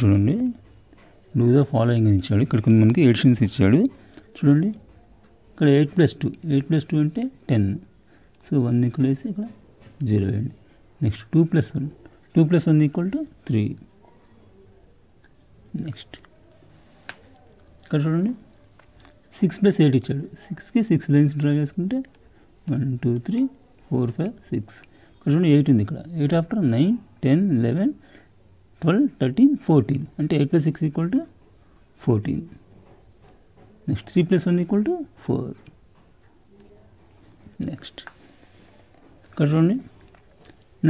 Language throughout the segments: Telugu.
చూడండి. డూ ద ఫాలోయింగ్ అని ఇచ్చాడు. ఇక్కడ కొన్ని మనకి ఎడిషన్స్ ఇచ్చాడు చూడండి. ఇక్కడ 8 ప్లస్ 2 అంటే 10. సో 1 ఇక్కడ వేసి ఇక్కడ 0 వేయండి. Next 2 plus 1 equal to 3. Next ఇక్కడ చూడండి 6 ప్లస్ 8 ఇచ్చాడు. 6కి 6 లైన్స్ డ్రా చేసుకుంటే 1 2 3 4 5 6. ఇక్కడ చూడండి 8 ఉంది. ఇక్కడ 8 ఆఫ్టర్ 9 10 11 12 13 14 అంటే 8 plus 6 equal to 14. Next 3 plus 1 equal to 4. Next ఇక్కడ చూడండి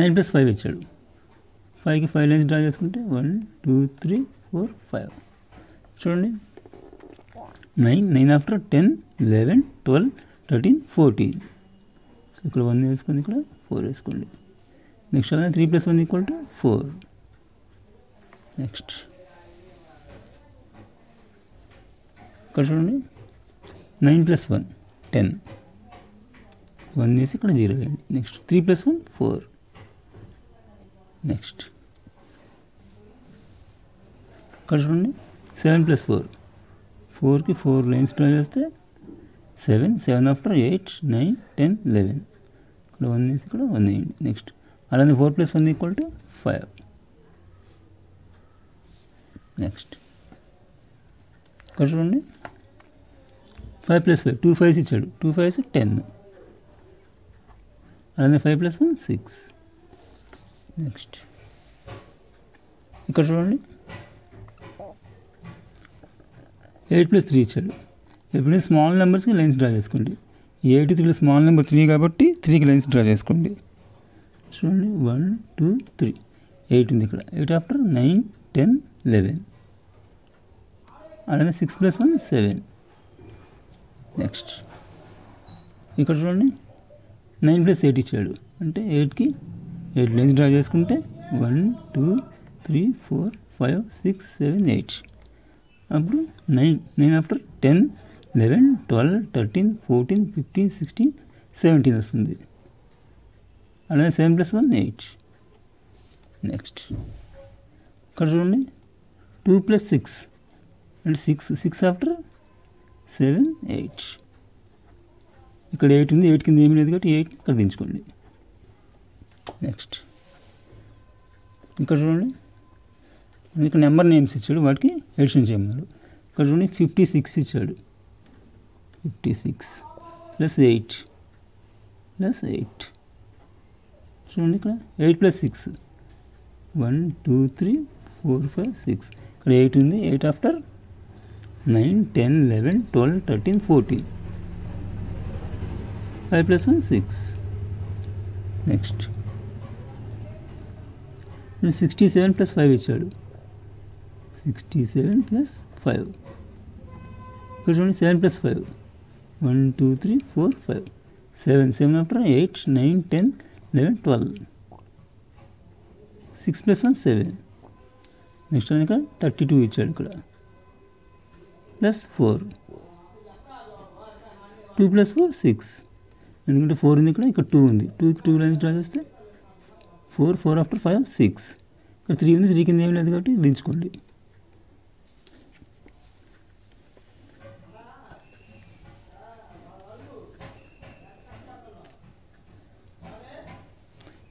9 ప్లస్ 5 ఇచ్చాడు. 5కి 5 లైన్స్ డ్రా చేసుకుంటే 1 2 3 4 5. చూడండి 9 ఆఫ్టర్ 10 11 12 13 14. సో ఇక్కడ 1 వేసుకొని ఇక్కడ 4 వేసుకోండి. నెక్స్ట్ అలాగే 3 ప్లస్ 1 ఈక్వల్ టు 4. నెక్స్ట్ ఇక్కడ చూడండి 9 ప్లస్ 1 10. 1 వేసి ఇక్కడ 0 వేయండి. Next 3 plus 1 4. నెక్స్ట్ ఇక్కడ చూడండి 7 ప్లస్ 4. 4కి 4 లైన్స్ డ్రా చేస్తే 7 ఆఫ్టర్ 8 9 10 11. ఇక్కడ 1 వేసి ఇక్కడ 1 వేయండి. నెక్స్ట్ అలానే 4 ప్లస్ 1 ఈక్వల్ టు 5. నెక్స్ట్ ఇక్కడ చూడండి 5 ప్లస్ 5. 2 5s ఇచ్చాడు. 2 5s 10. అలానే 5 ప్లస్ 1 6. నెక్స్ట్ ఇక్కడ చూడండి 8 ప్లస్ 3 ఇచ్చాడు. ఎప్పుడైనా స్మాల్ నెంబర్స్కి లైన్స్ డ్రా చేసుకోండి. 8 3 స్మాల్ నెంబర్ 3 కాబట్టి 3కి లైన్స్ డ్రా చేసుకోండి. చూడండి 1 2 3 8 ఉంది. ఇక్కడ 8 ఆఫ్టర్ 9 10 11. అలానే 6 ప్లస్ 1 7. నెక్స్ట్ ఇక్కడ చూడండి 9 ప్లస్ 8 ఇచ్చాడు. అంటే 8కి 8 లైన్స్ డ్రా చేసుకుంటే 1 2 3 4 5 6 7 8. అప్పుడు 9 ఆఫ్టర్ 10 11 12 13 14 15 16 17 వస్తుంది. అలాగే 7 ప్లస్ 1 8. నెక్స్ట్ ఇక్కడ చూడండి 2 ప్లస్ 6 అంటే 6 ఆఫ్టర్ 7 8. ఇక్కడ 8 ఉంది. 8 కింద ఏమీ లేదు కాబట్టి 8 ఇక్కడ దించుకోండి. నెక్స్ట్ ఇక్కడ చూడండి ఇక్కడ నెంబర్ నేమ్స్ ఇచ్చాడు. వాటికి ఎడిషన్ చేయమన్నాడు. ఇక్కడ చూడండి 56 ఇచ్చాడు. 56 ప్లస్ 8 ప్లస్ 8. చూడండి ఇక్కడ 8 ప్లస్ 6 1 2 3 4 5 6. ఇక్కడ 8 ఉంది. 8 ఆఫ్టర్ 9 10 11 12 13 14. 5 ప్లస్ 1 6. నెక్స్ట్ 67 ప్లస్ 5 ఇచ్చాడు. 67 ప్లస్ 5. ఇక్కడ చూడండి 7 ప్లస్ 5 1 2 3 4 5 7. 7 after 8 9 10 11 12 6 plus 1 7. నెక్స్ట్ అని ఇక్కడ 32 ఇచ్చాడు. ఇక్కడ ప్లస్ 4 2 ప్లస్ 4 6. ఎందుకంటే 4 ఉంది. ఇక్కడ 2 ఉంది. 2కి 2 లైన్స్ డ్రా చేస్తే 4 ఆఫ్టర్ 5 6. ఇక్కడ 3 ఉంది. 3 కింద ఏమి లేదు కాబట్టి దించుకోండి.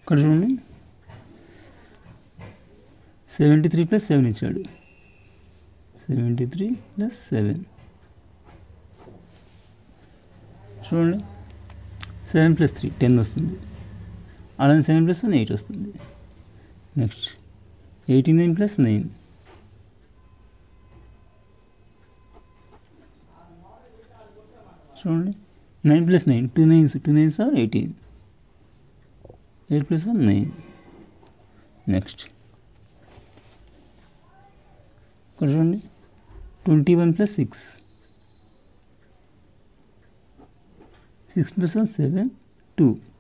ఇక్కడ చూడండి 73 ప్లస్ 7 ఇచ్చాడు. 73 ప్లస్ 7. చూడండి 7 ప్లస్ 3 10 వస్తుంది. అలానే 7 ప్లస్ 1 8 వస్తుంది. Next 89 plus 9. 9 plus 9 2 9s 2 9s are 18. 8 plus 1 9. Next ఇక్కడ చూడండి 21 ప్లస్ 6. 6 ప్లస్ 1 7 2.